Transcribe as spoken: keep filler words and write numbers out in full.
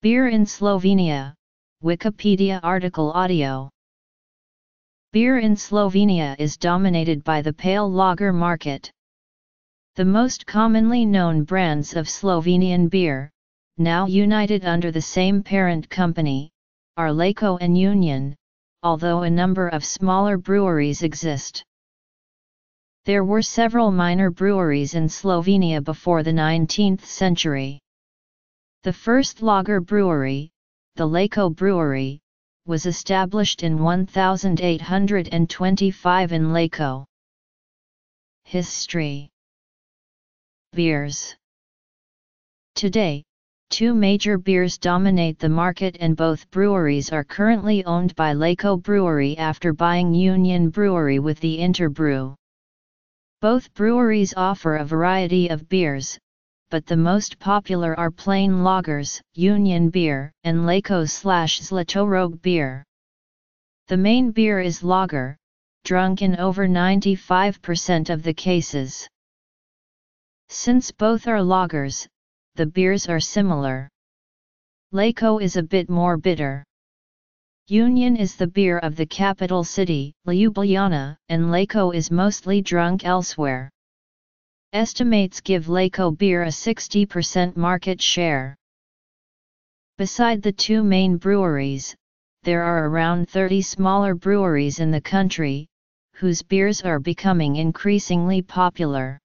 Beer in Slovenia, Wikipedia article audio. Beer in Slovenia is dominated by the pale lager market. The most commonly known brands of Slovenian beer, now united under the same parent company, are Laco and Union, although a number of smaller breweries exist. There were several minor breweries in Slovenia before the nineteenth century. The first lager brewery, the Laco Brewery, was established in one thousand eight hundred twenty-five in Laco. History. Beers. Today, two major beers dominate the market and both breweries are currently owned by Laco Brewery after buying Union Brewery with the Interbrew. Both breweries offer a variety of beers, but the most popular are plain lagers, Union Beer, and Laco/Zlatorog Beer. The main beer is lager, drunk in over ninety-five percent of the cases. Since both are lagers, the beers are similar. Laco is a bit more bitter. Union is the beer of the capital city, Ljubljana, and Laco is mostly drunk elsewhere. Estimates give Laco beer a sixty percent market share. Beside the two main breweries, there are around thirty smaller breweries in the country, whose beers are becoming increasingly popular.